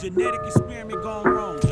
Genetic experiment gone wrong.